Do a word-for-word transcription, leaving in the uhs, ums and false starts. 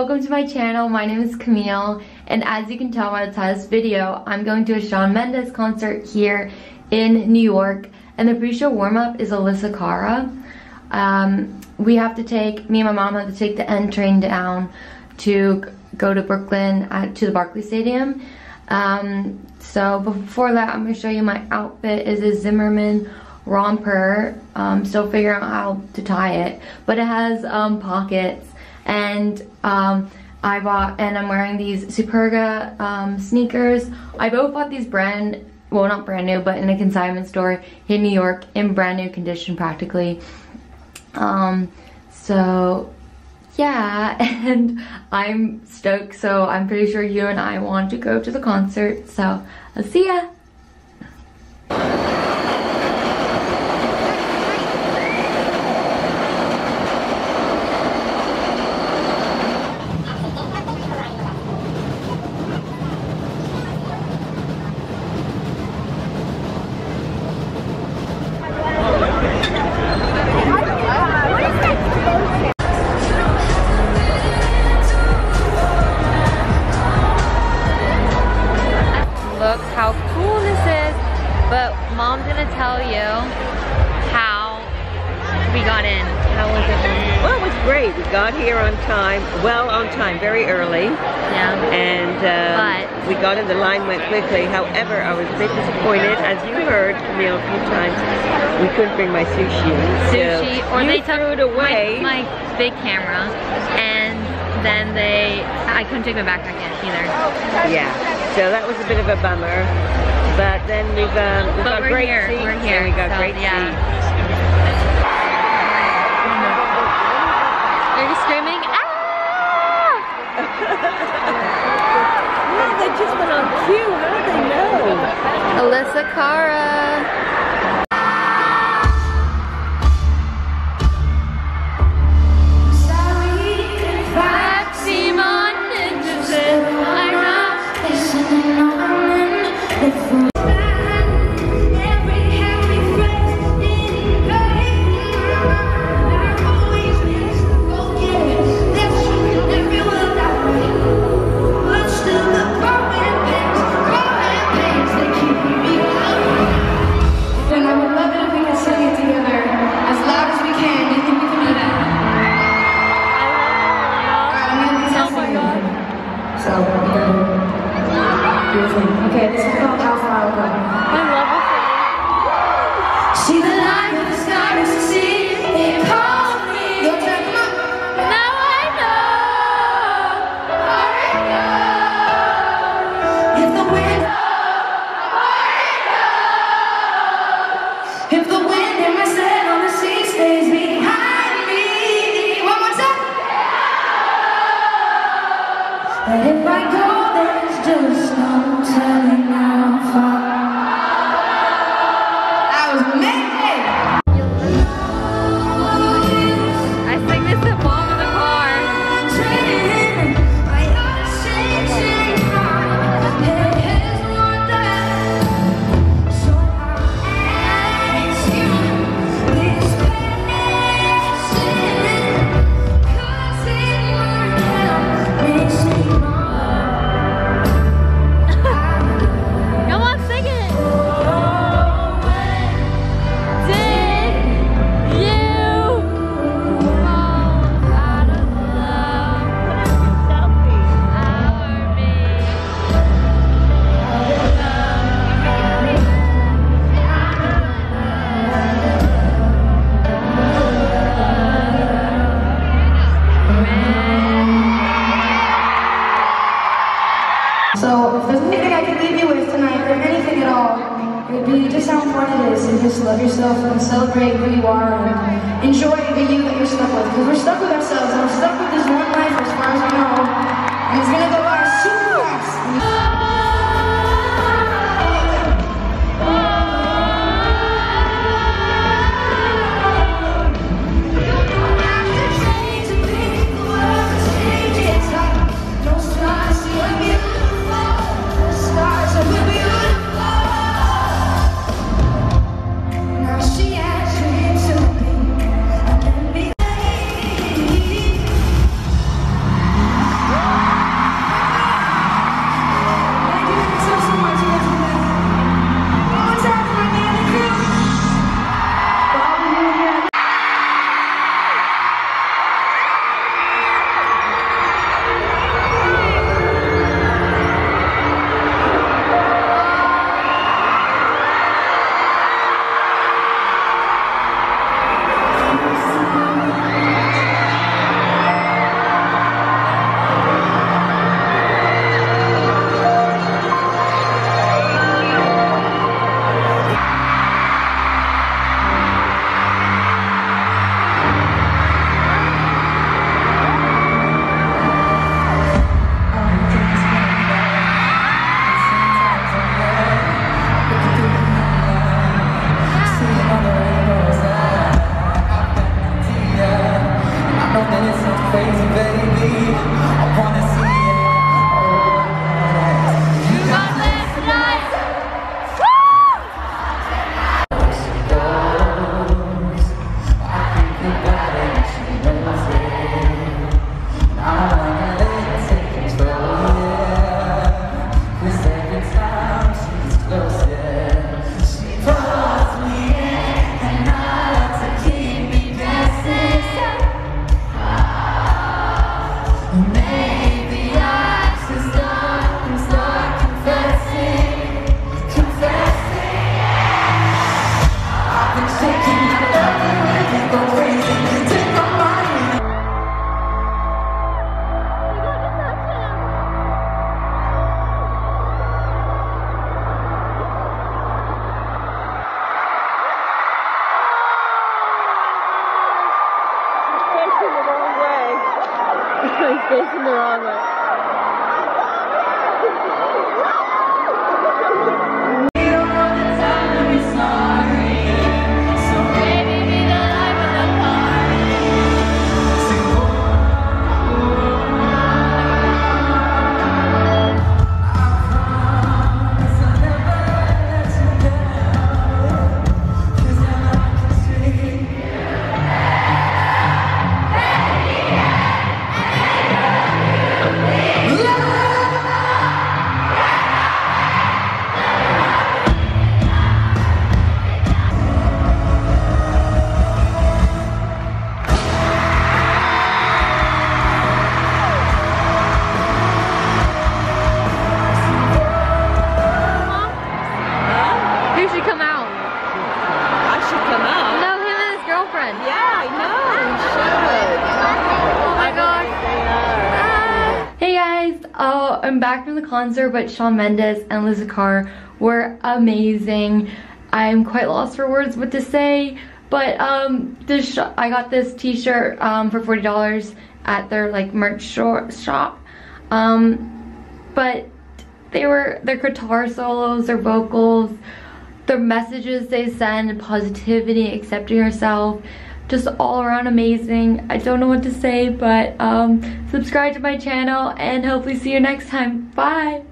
welcome to my channel. My name is Camille, and as you can tell by the title of this video, I'm going to a Shawn Mendes concert here in New York, and the pre-show warm-up is Alessia Cara. Um, we have to take, me and my mom have to take the N train down to go to Brooklyn at, to the Barclays Stadium. Um, so before that, I'm going to show you my outfit. Is a Zimmerman romper. Um, still figuring out how to tie it, but it has um, pockets, and um, I bought, and I'm wearing these Superga um, sneakers. I both bought these brand, well, not brand new, but in a consignment store in New York in brand new condition practically. Um, so yeah, and I'm stoked, so I'm pretty sure you and I want to go to the concert, so I'll see ya! Look how cool this is, but mom's gonna tell you how we got in. How was it? Well, it was great. We got here on time, well on time, very early. Yeah. And um, but we got in, the line went quickly. However, I was a bit disappointed, as you heard, Camille, a few times. We couldn't bring my sushi. Sushi, so or they threw it away. My, my big camera, and then they, I couldn't take my backpack in either. Yeah. So that was a bit of a bummer, but then we've, um, we've got great here. Seats, we're here, and we got so, great yeah. seats. They're just screaming, ah! Well, they just went on cue, how do they know? Alessia Cara. Okay, this is called How Far I'll Go. I love it. See the light of the sky to see. It calls me. You'll take me. Now I know. Far it goes. If the wind, far it goes. If the wind and my sail on the sea stays behind me. One more time. And if I go, there's just no. I was amazing! I sang this at mom in the car. So, if there's anything I can leave you with tonight, or anything at all, it would be just how fun it is, and just love yourself and celebrate who you are, and enjoy the you that you're stuck with, because we're stuck with ourselves, and we're stuck with this one life as far as we know, and it's going to go by super fast. face in the wrong way. I'm back from the concert, but Shawn Mendes and Alessia Cara were amazing. I'm quite lost for words what to say, but um, this sh I got this t-shirt um, for forty dollars at their like merch shop. Um, but they were their guitar solos, their vocals, their messages they send, positivity, accepting yourself. Just all around amazing. I don't know what to say, but um, subscribe to my channel and hopefully see you next time. Bye!